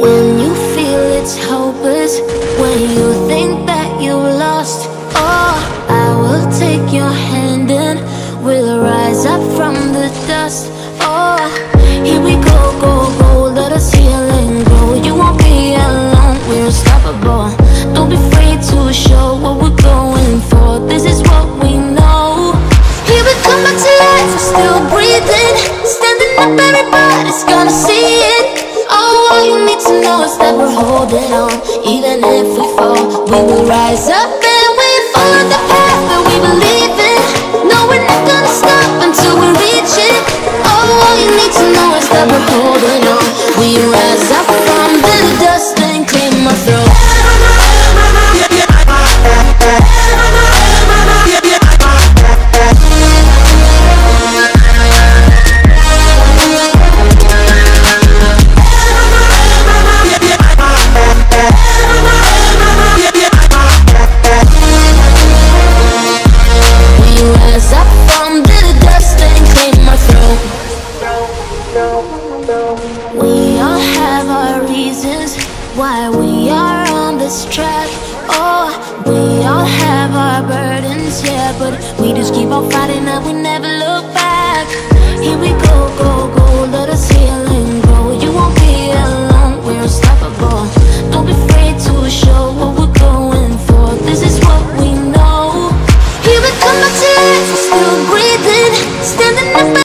When you feel it's hopeless, when you think that you lost all, I will take your hand and we'll rise up from the dust. Oh, here we go, go, go, let us heal and grow. You won't be alone, we're unstoppable. Don't be afraid to show what we're going for. This is what we know. Here we come back to life, we're still breathing. Standing up, everybody's gonna see it. Oh, all you need to know is that we're holding on. Even if we fall, we will rise up and we follow the path that we believe in. No, we're not gonna stop until we reach it. Oh, all you need to know is that we're holding on. We rise up from the dust and clear my throat. Why we are on this track. Oh, we all have our burdens, yeah, but we just keep on fighting and we never look back. Here we go, go, go.